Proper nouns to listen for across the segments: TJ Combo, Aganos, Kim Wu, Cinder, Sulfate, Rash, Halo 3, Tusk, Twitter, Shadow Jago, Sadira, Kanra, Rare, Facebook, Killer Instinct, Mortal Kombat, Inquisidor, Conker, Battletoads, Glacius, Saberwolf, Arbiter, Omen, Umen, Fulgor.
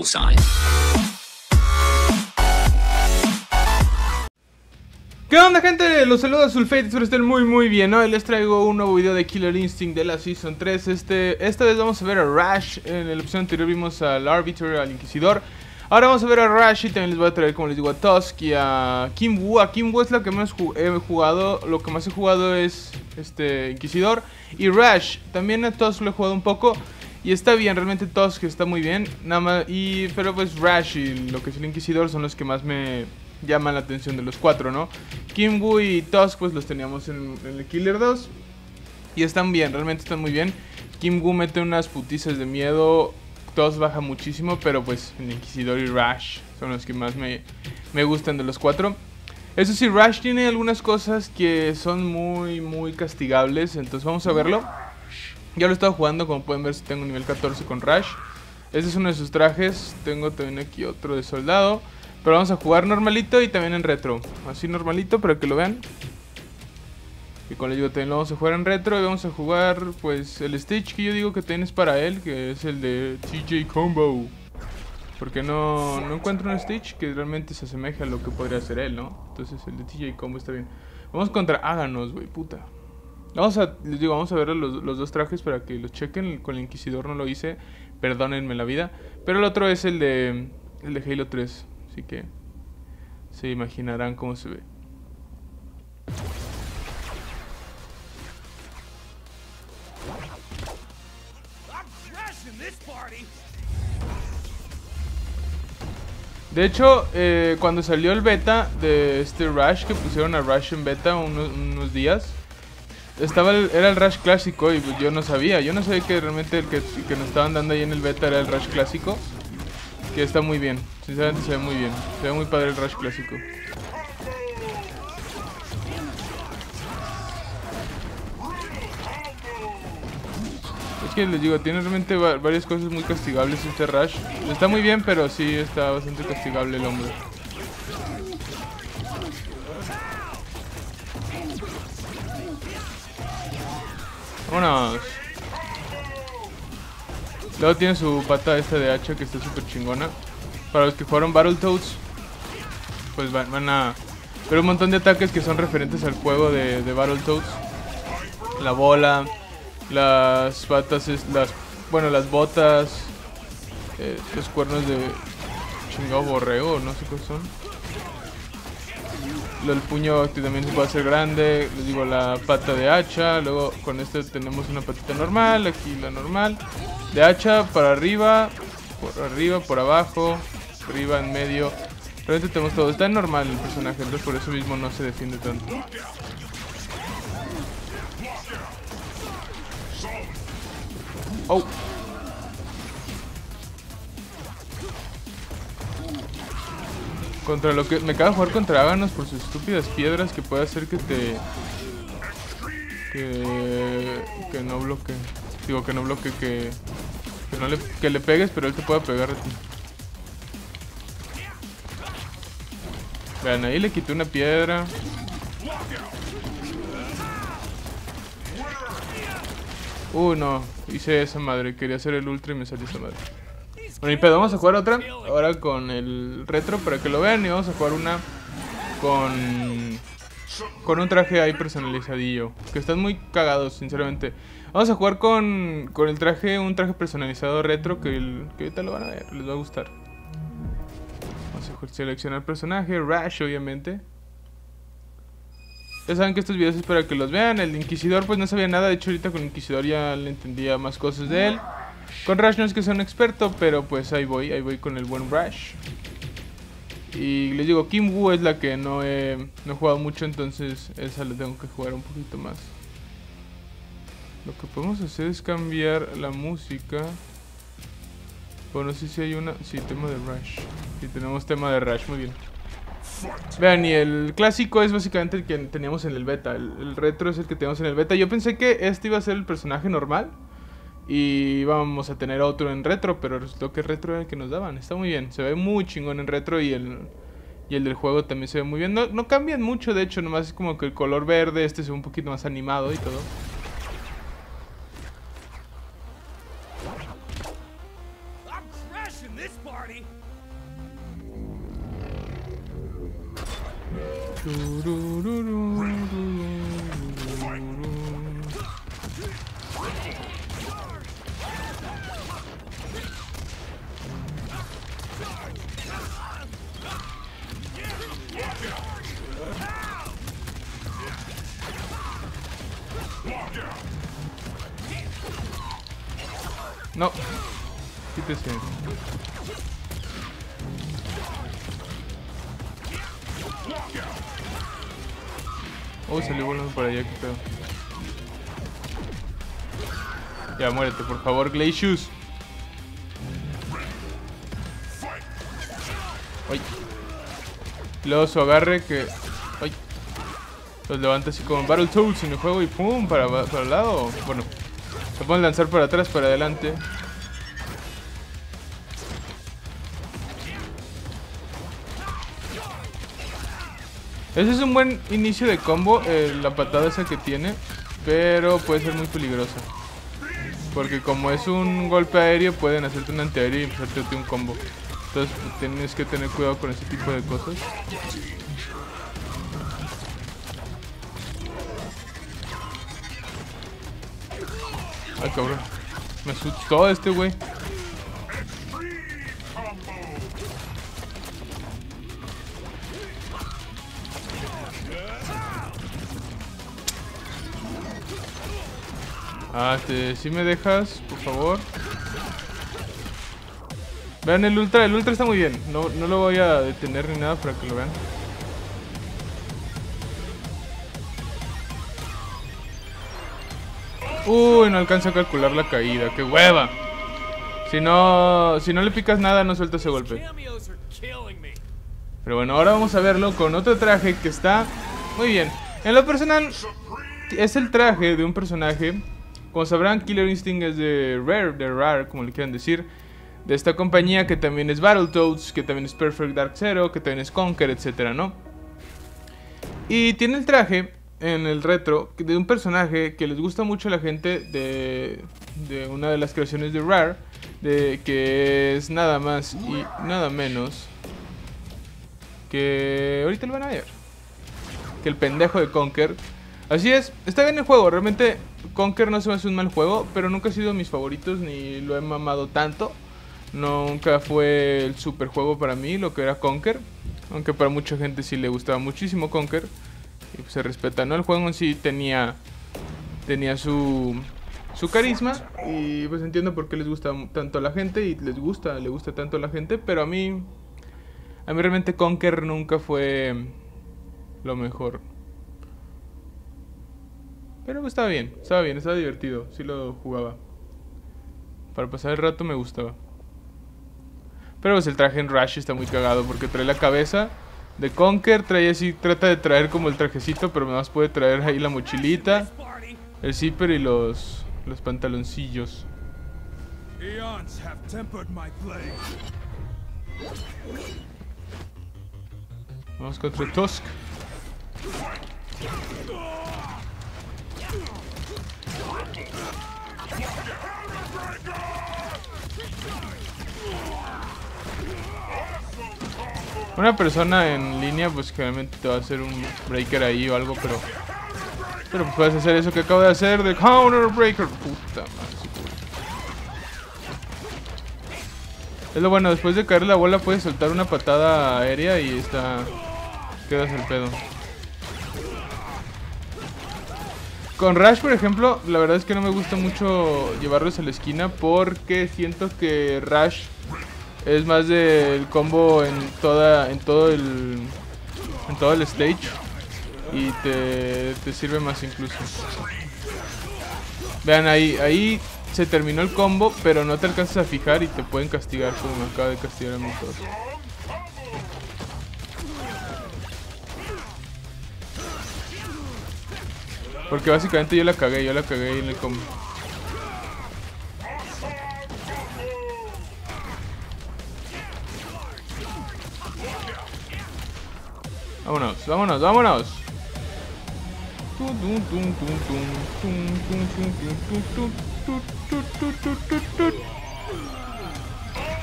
bullseye. ¿Qué onda, gente? Los saluda Sulfate, espero estén muy bien. Hoy les traigo un nuevo video de Killer Instinct de la Season 3. Esta vez vamos a ver a Rash. En la opción anterior vimos al Arbiter, al Inquisidor. Ahora vamos a ver a Rash y también les voy a traer, como les digo, a Tusk y a Kim Wu. A Kim Wu es la que más he jugado, lo que más he jugado es Inquisidor. Y Rash, también a Tusk lo he jugado un poco. Y está bien, realmente Tusk está muy bien. Nada más, pero pues Rash y lo que es el Inquisidor son los que más me llaman la atención de los cuatro, ¿no? Kim Wu y Tusk pues los teníamos en el Killer 2 y están bien, realmente están muy bien. Kim Wu mete unas putizas de miedo, Tusk baja muchísimo, pero pues el Inquisidor y Rash son los que más me gustan de los cuatro. Eso sí, Rash tiene algunas cosas que son muy castigables, entonces vamos a verlo. Ya lo he estado jugando, como pueden ver, tengo nivel 14 con Rash. Este es uno de sus trajes, tengo también aquí otro de soldado. Pero vamos a jugar normalito y también en retro. Así normalito para que lo vean. Y con ello también lo vamos a jugar en retro. Y vamos a jugar pues el stage que yo digo que también es para él, que es el de TJ Combo. Porque no encuentro un stage que realmente se asemeje a lo que podría hacer él, ¿no? Entonces el de TJ Combo está bien. Vamos contra Aganos, güey, puta. Vamos a ver los dos trajes para que los chequen. Con el Inquisidor no lo hice, perdónenme la vida. Pero el otro es el de Halo 3. Así que se imaginarán cómo se ve. De hecho, cuando salió el beta de este Rash, que pusieron a Rash en beta unos días, era el Rash clásico y yo no sabía. Yo no sabía que realmente el que nos estaban dando ahí en el beta era el Rash clásico. Que está muy bien, sinceramente se ve muy bien. Se ve muy padre el Rash clásico. Es que les digo, tiene realmente varias cosas muy castigables este Rash. Está muy bien, pero sí está bastante castigable el hombre. Vámonos. Luego tiene su pata esta de hacha que está súper chingona. Para los que jugaron Battletoads, pues van a ver un montón de ataques que son referentes al juego de Battletoads. La bola, las patas, las botas, los cuernos de chingado borrego, no sé qué son. El puño que también se puede hacer grande, les digo, la pata de hacha. Luego con este tenemos una patita normal, aquí la normal. De hacha para arriba, por abajo, arriba, en medio. Realmente tenemos todo. Está normal el personaje, entonces por eso mismo no se defiende tanto. Oh. Contra lo que me caga jugar contra Aganos por sus estúpidas piedras que puede hacer que te... Que no bloquee. Digo, que no bloquee, que le pegues, pero él te pueda pegar a ti. Vean, ahí le quité una piedra. No, hice esa madre. Quería hacer el ultra y me salió esa madre. Bueno, y pedo, vamos a jugar otra. Ahora con el retro para que lo vean. Y vamos a jugar una con un traje ahí personalizadillo. Que están muy cagados, sinceramente. Vamos a jugar con el traje, un traje personalizado retro que ahorita lo van a ver, les va a gustar. Vamos a seleccionar personaje, Rash obviamente. Ya saben que estos videos es para que los vean. El Inquisidor pues no sabía nada, de hecho ahorita con el Inquisidor ya le entendía más cosas de él. Con Rash no es que sea un experto, pero pues ahí voy con el buen Rash. Y les digo, Kim Wu es la que no he jugado mucho, entonces esa la tengo que jugar un poquito más. Lo que podemos hacer es cambiar la música. Bueno, no sé si hay una... Sí, tema de Rash. Sí, tenemos tema de Rash, muy bien. Vean, y el clásico es básicamente el que teníamos en el beta. El retro es el que teníamos en el beta. Yo pensé que este iba a ser el personaje normal y vamos a tener otro en retro, pero resultó que el retro era el que nos daban. Está muy bien, se ve muy chingón en retro y el del juego también se ve muy bien. No cambian mucho, de hecho, nomás es como que el color verde, este se ve un poquito más animado y todo. this party. No, keep this game. Uy, salió volando para allá, qué pedo. Ya, muérete, por favor, Glacius. Ay. Luego su agarre que... Ay. Los levanta así como Battletoads en el juego y pum, para el lado. Bueno, se pueden lanzar para atrás, para adelante. Ese es un buen inicio de combo, la patada esa que tiene, pero puede ser muy peligrosa. Porque como es un golpe aéreo, pueden hacerte un antiaéreo y empezarte un combo. Entonces tienes que tener cuidado con ese tipo de cosas. Ay, cabrón. Me asustó este güey. Ah, si me dejas, por favor. Vean el ultra está muy bien. No lo voy a detener ni nada para que lo vean. Uy, no alcanzo a calcular la caída, qué hueva. Si no le picas nada, no suelta ese golpe. Pero bueno, ahora vamos a verlo con otro traje que está muy bien. En lo personal, es el traje de un personaje. Como sabrán, Killer Instinct es de Rare, como le quieran decir, de esta compañía que también es Battletoads, que también es Perfect Dark Zero, que también es Conker, etcétera, ¿no? Y tiene el traje en el retro de un personaje que les gusta mucho a la gente de una de las creaciones de Rare, que es nada más y nada menos que... ahorita lo van a ver, que el pendejo de Conker. Así es, está bien el juego, realmente Conker no se me hace un mal juego, pero nunca ha sido de mis favoritos, ni lo he mamado tanto. Nunca fue el super juego para mí, lo que era Conker. Aunque para mucha gente sí le gustaba muchísimo Conker. Y pues se respeta, ¿no? El juego en sí tenía su carisma. Y pues entiendo por qué les gusta tanto a la gente. Y le gusta tanto a la gente. Pero a mí realmente Conker nunca fue lo mejor. Pero pues estaba bien, estaba divertido, sí lo jugaba. Para pasar el rato me gustaba. Pero pues el traje en Rash está muy cagado porque trae la cabeza de Conker, trae así, trata de traer como el trajecito, pero nada más puede traer ahí la mochilita, el zipper y los pantaloncillos. Vamos contra Tusk. Una persona en línea pues generalmente te va a hacer un breaker ahí o algo, pero pues puedes hacer eso que acabo de hacer de counter breaker. Puta madre. Es lo bueno, después de caer la bola puedes soltar una patada aérea y quedas al pedo. Con Rash, por ejemplo, la verdad es que no me gusta mucho llevarlos a la esquina porque siento que Rash es más del combo en todo el stage y te sirve más incluso. Vean, ahí se terminó el combo, pero no te alcanzas a fijar y te pueden castigar como me acaba de castigar a mi todo. Porque básicamente yo la cagué en el combo. Vámonos, vámonos, vámonos.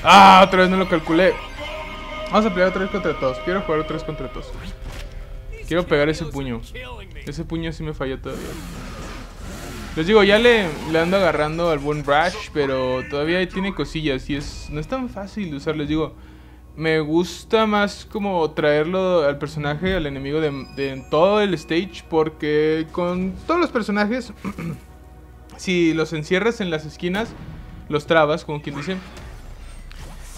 Ah, otra vez no lo calculé. Vamos a pelear otra vez contra todos. Quiero jugar otra vez contra todos. Quiero pegar ese puño. Ese puño sí me falló todavía. Les digo, ya le ando agarrando al buen Rash, pero todavía tiene cosillas y no es tan fácil de usar. Les digo, me gusta más como traerlo al personaje, al enemigo de todo el stage, porque con todos los personajes, si los encierras en las esquinas, los trabas, como quien dice,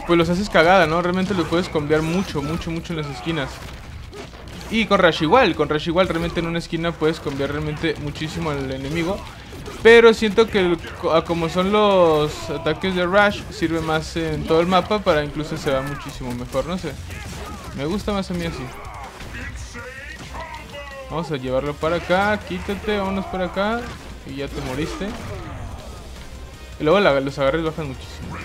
pues los haces cagada, ¿no? Realmente los puedes cambiar mucho, mucho, mucho en las esquinas. Y con Rash igual realmente en una esquina puedes cambiar realmente muchísimo al enemigo. Pero siento que como son los ataques de Rash, sirve más en todo el mapa, para incluso se va muchísimo mejor, no sé. Me gusta más a mí así. Vamos a llevarlo para acá, quítate, vámonos para acá. Y ya te moriste. Y luego los agarres bajan muchísimo.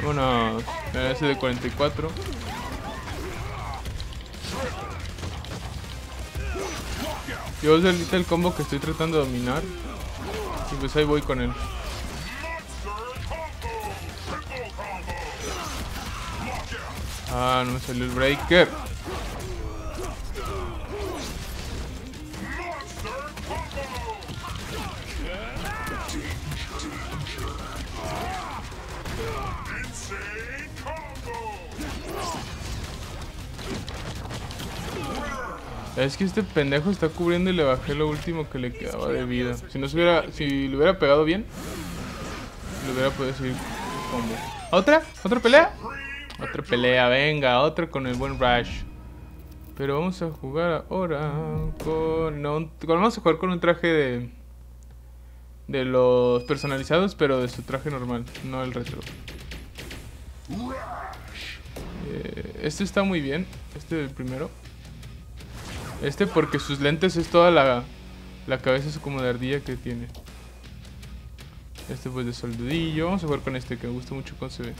Vámonos, ese de 44. Yo uso ahorita el combo que estoy tratando de dominar y pues ahí voy con él. Ah, no me salió el breaker. Es que este pendejo está cubriendo y le bajé lo último que le quedaba de vida. Si le hubiera pegado bien, le hubiera podido seguir combo. ¿Otra? ¿Otra pelea? Otra pelea, venga, otra con el buen Rash. Pero vamos a jugar ahora con... No, vamos a jugar con un traje de los personalizados, pero de su traje normal, no el retro. Este está muy bien, este el primero. Este porque sus lentes es toda la cabeza, es como de ardilla que tiene. Este pues de soldadillo. Vamos a jugar con este que me gusta mucho cómo se ve.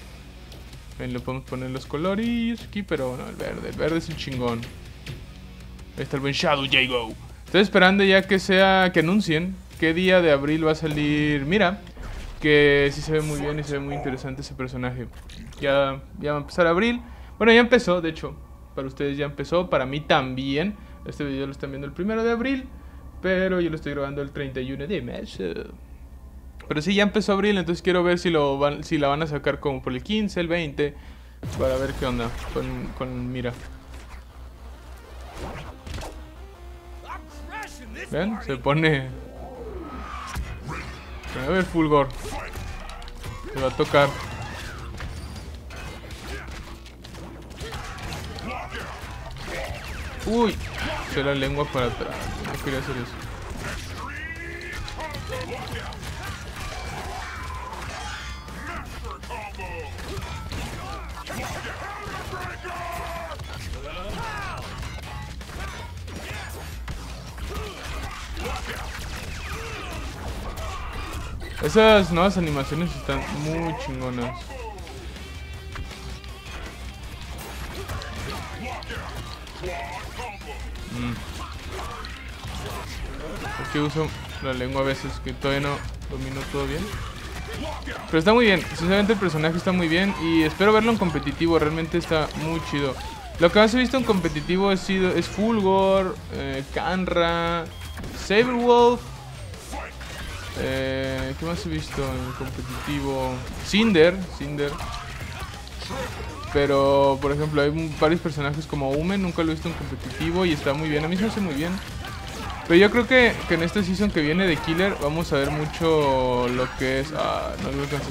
Ven, le podemos poner los colores aquí, pero bueno, el verde es el chingón. Ahí está el buen Shadow Jago. Estoy esperando ya que anuncien qué día de abril va a salir. Mira, que sí se ve muy bien y se ve muy interesante ese personaje. Ya va a empezar abril. Bueno, ya empezó, de hecho. Para ustedes ya empezó, para mí también. Este video lo están viendo el 1 de abril, pero yo lo estoy grabando el 31 de marzo. Pero sí, ya empezó abril, entonces quiero ver si la van a sacar como por el 15, el 20. Para ver qué onda con mira. ¿Ven? Se pone... A ver, Fulgor. Se va a tocar. Uy, se la lengua para atrás. No quería hacer eso. Esas nuevas animaciones están muy chingonas. Es que uso la lengua a veces, que todavía no domino todo bien. Pero está muy bien, sinceramente el personaje está muy bien y espero verlo en competitivo, realmente está muy chido. Lo que más he visto en competitivo es Fulgor, Kanra, Saberwolf. ¿Qué más he visto en competitivo? Cinder. Pero, por ejemplo, hay varios personajes como Umen, nunca lo he visto en competitivo y está muy bien. A mí se me hace muy bien. Pero yo creo que en esta season que viene de Killer vamos a ver mucho lo que es... Ah, no lo alcancé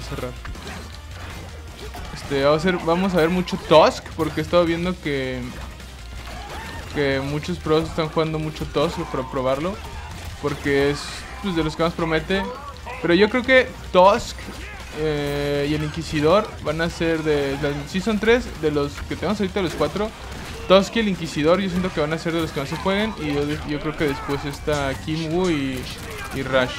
a cerrar. Vamos a ver mucho Tusk, porque he estado viendo que muchos pros están jugando mucho Tusk para probarlo. Porque es... pues de los que más promete. Pero yo creo que Tusk y el Inquisidor van a ser de la Season 3. De los que tenemos ahorita, los 4, Tusk y el Inquisidor yo siento que van a ser de los que más se jueguen. Y yo creo que después está Kim Wu y Rash,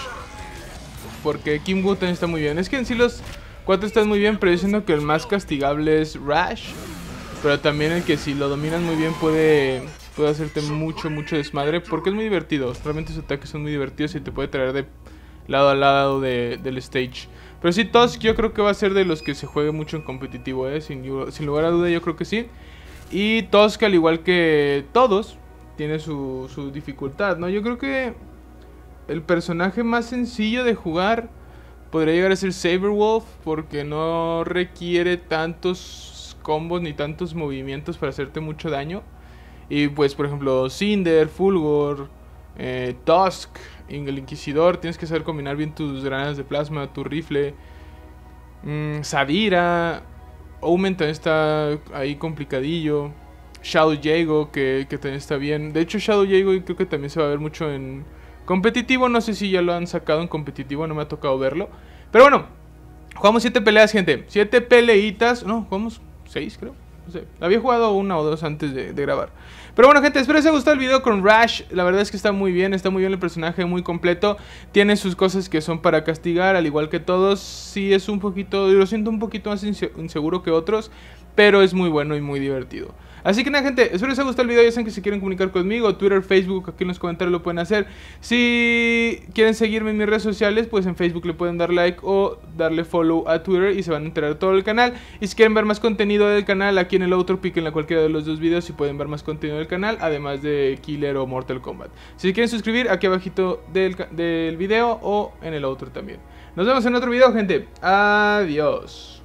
porque Kim Wu también está muy bien. Es que en sí los 4 están muy bien, pero yo siento que el más castigable es Rash. Pero también el que si lo dominas muy bien puede hacerte mucho desmadre, porque es muy divertido. Realmente sus ataques son muy divertidos y te puede traer de lado a lado del stage. Pero sí, Tusk yo creo que va a ser de los que se juegue mucho en competitivo, sin lugar a duda yo creo que sí. Y Tusk, al igual que todos, tiene su dificultad, ¿no? Yo creo que el personaje más sencillo de jugar podría llegar a ser Saberwolf, porque no requiere tantos combos ni tantos movimientos para hacerte mucho daño. Y pues, por ejemplo, Cinder, Fulgor, Tusk, el Inquisidor, tienes que saber combinar bien tus granadas de plasma, tu rifle. Sadira, Omen también está ahí complicadillo. Shadow Jago, que también está bien. De hecho, Shadow Jago creo que también se va a ver mucho en competitivo. No sé si ya lo han sacado en competitivo, no me ha tocado verlo. Pero bueno, jugamos 7 peleas, gente. 7 peleitas. No, jugamos 6, creo. No sé, había jugado una o dos antes de grabar. Pero bueno, gente, espero que les haya gustado el video con Rash. La verdad es que está muy bien el personaje, muy completo. Tiene sus cosas que son para castigar, al igual que todos. Sí es un poquito, yo lo siento un poquito más inseguro que otros, pero es muy bueno y muy divertido. Así que nada, gente, espero que les haya gustado el video. Ya saben que si quieren comunicar conmigo, Twitter, Facebook, aquí en los comentarios lo pueden hacer. Si quieren seguirme en mis redes sociales, pues en Facebook le pueden dar like o darle follow a Twitter y se van a enterar todo el canal. Y si quieren ver más contenido del canal, aquí en el otro piquen en cualquiera de los dos videos y pueden ver más contenido del canal, además de Killer o Mortal Kombat. Si quieren suscribir, aquí abajito del video o en el otro también. Nos vemos en otro video, gente. Adiós.